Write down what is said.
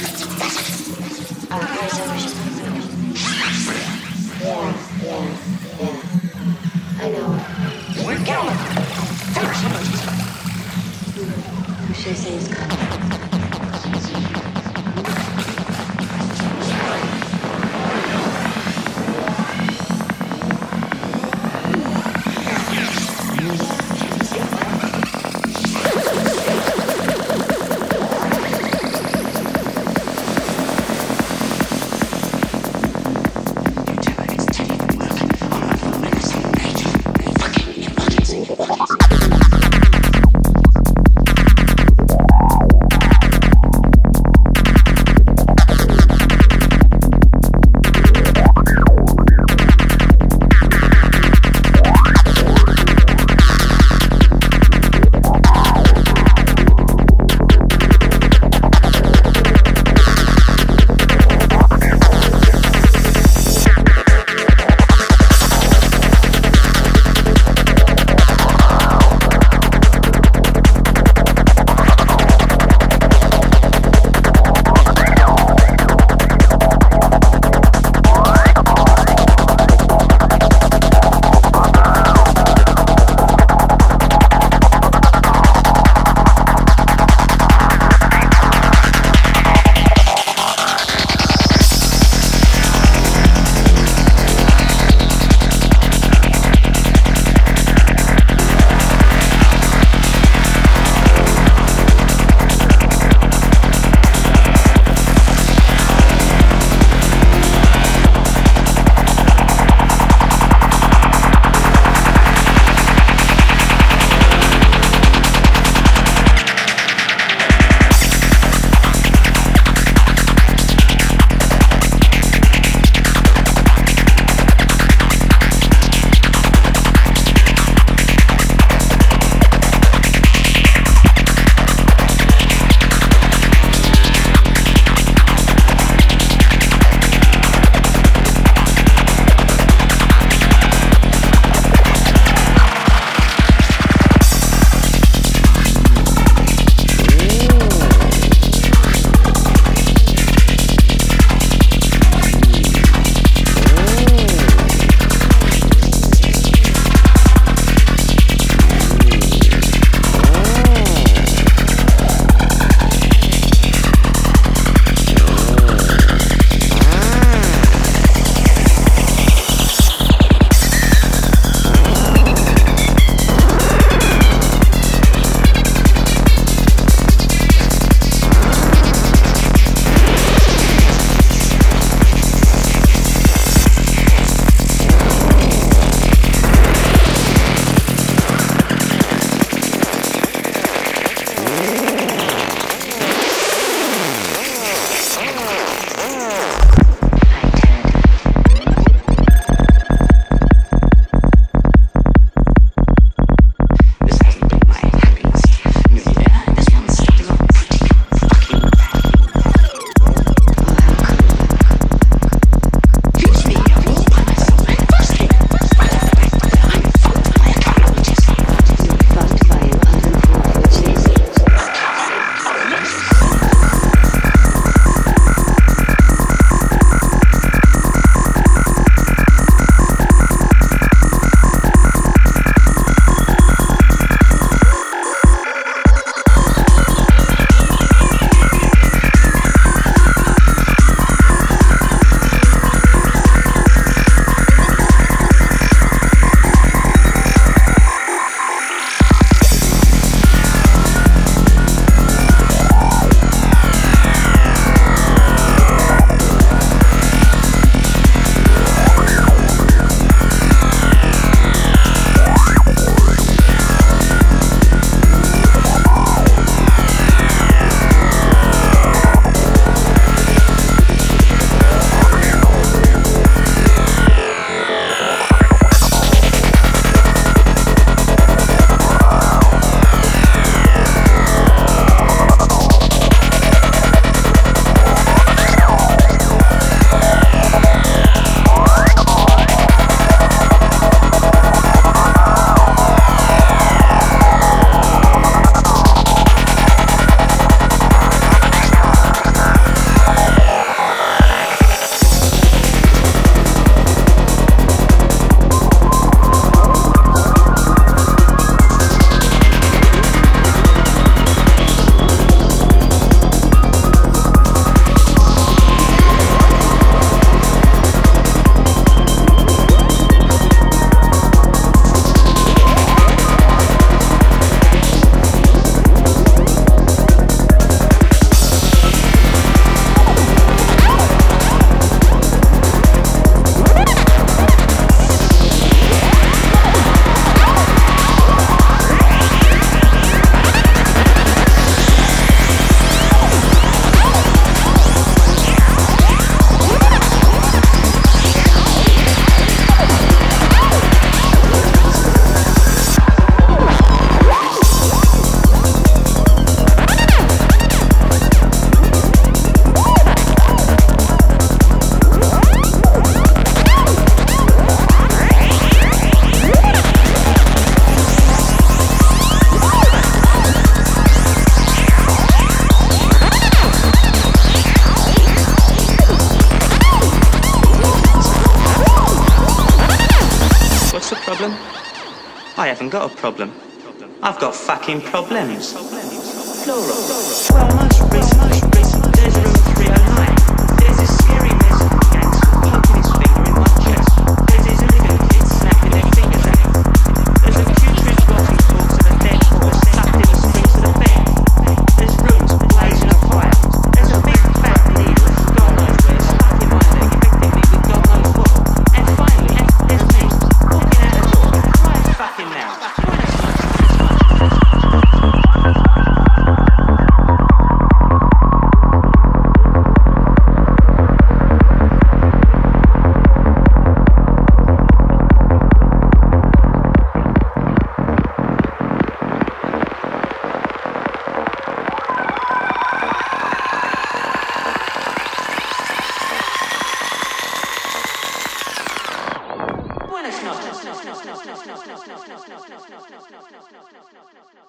Yeah. I know. Where go? There's somebody. Who should I say is coming? I haven't got a problem. I've got fucking problems. Plural. Well, most recently, there's room 309. There's this scary mess. No.